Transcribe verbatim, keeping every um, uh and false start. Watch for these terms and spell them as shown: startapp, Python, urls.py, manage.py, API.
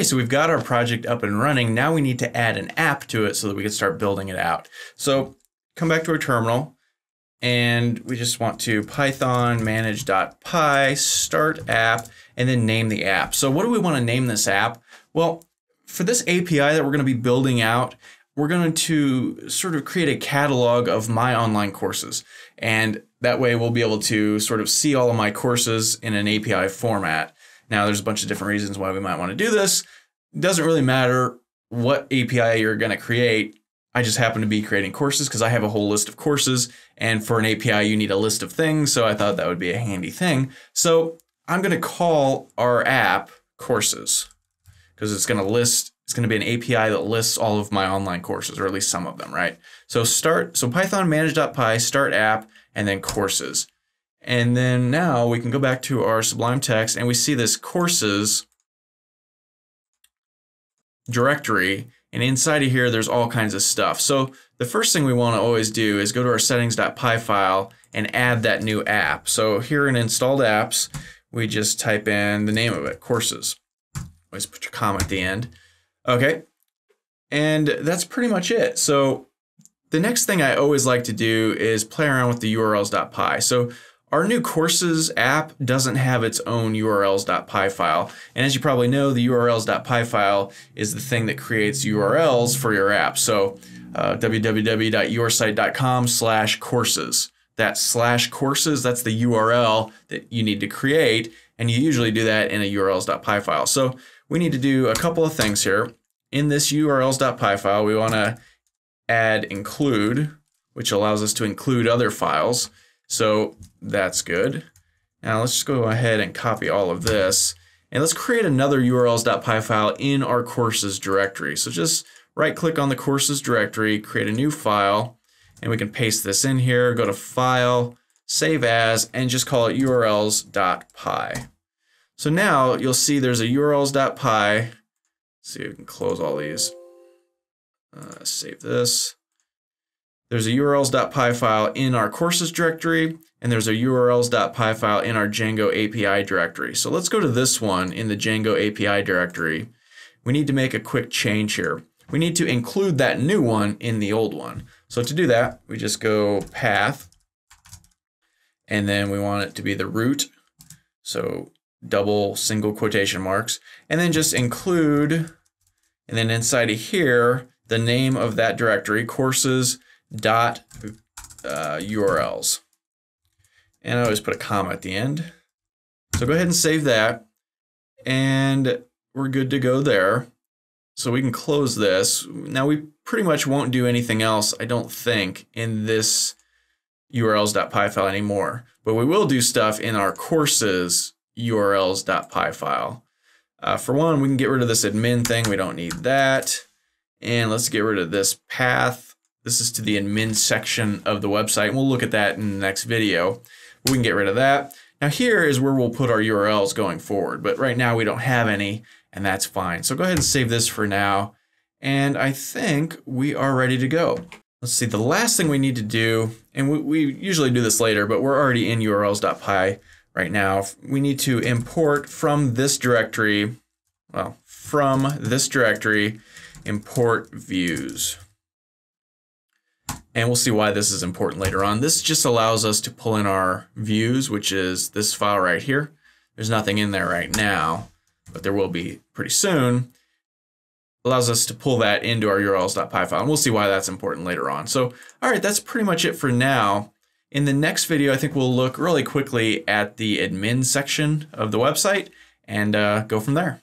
Okay, so we've got our project up and running. Now we need to add an app to it so that we can start building it out. So come back to our terminal and we just want to Python manage.py start app and then name the app. So what do we want to name this app? Well, for this A P I that we're going to be building out, we're going to sort of create a catalog of my online courses. And that way we'll be able to sort of see all of my courses in an A P I format. Now there's a bunch of different reasons why we might want to do this. It doesn't really matter what A P I you're going to create. I just happen to be creating courses because I have a whole list of courses, and for an A P I you need a list of things, so I thought that would be a handy thing. So I'm going to call our app courses because it's going to list, it's going to be an A P I that lists all of my online courses, or at least some of them, right? So start, so Python manage.py start app and then courses. And then now we can go back to our Sublime Text and we see this courses directory, and inside of here there's all kinds of stuff. So the first thing we want to always do is go to our settings.py file and add that new app. So here in installed apps we just type in the name of it, courses. Always put your comma at the end. Okay, and that's pretty much it. So the next thing I always like to do is play around with the urls.py. So our new courses app doesn't have its own urls.py file. And as you probably know, the urls.py file is the thing that creates U R Ls for your app. So uh, www.yoursite.com slash courses. That slash courses, that's the U R L that you need to create. And you usually do that in a urls.py file. So we need to do a couple of things here. In this urls.py file, we want to add include, which allows us to include other files. So that's good. Now let's just go ahead and copy all of this. And let's create another urls.py file in our courses directory. So just right click on the courses directory, create a new file, and we can paste this in here, go to file, save as, and just call it urls.py. So now you'll see there's a urls.py. See, we can close all these. Uh, save this. There's a urls.py file in our courses directory, and there's a urls.py file in our Django A P I directory. So let's go to this one in the Django A P I directory. We need to make a quick change here. We need to include that new one in the old one. So to do that, we just go path, and then we want it to be the root. So double single quotation marks, and then just include, and then inside of here, the name of that directory, courses dot uh, U R Ls, and I always put a comma at the end. So go ahead and save that, and we're good to go there. So we can close this. Now we pretty much won't do anything else, I don't think, in this urls.py file anymore, but we will do stuff in our courses urls.py file. Uh, for one, we can get rid of this admin thing, we don't need that, and let's get rid of this path. This is to the admin section of the website, and we'll look at that in the next video. We can get rid of that. Now here is where we'll put our U R Ls going forward, but right now we don't have any, and that's fine. So go ahead and save this for now, and I think we are ready to go. Let's see, the last thing we need to do, and we, we usually do this later, but we're already in urls.py right now. We need to import from this directory, well, from this directory, import views. And we'll see why this is important later on. This just allows us to pull in our views, which is this file right here. There's nothing in there right now, but there will be pretty soon. Allows us to pull that into our urls.py file, and we'll see why that's important later on. So, all right, that's pretty much it for now. In the next video, I think we'll look really quickly at the admin section of the website and uh, go from there.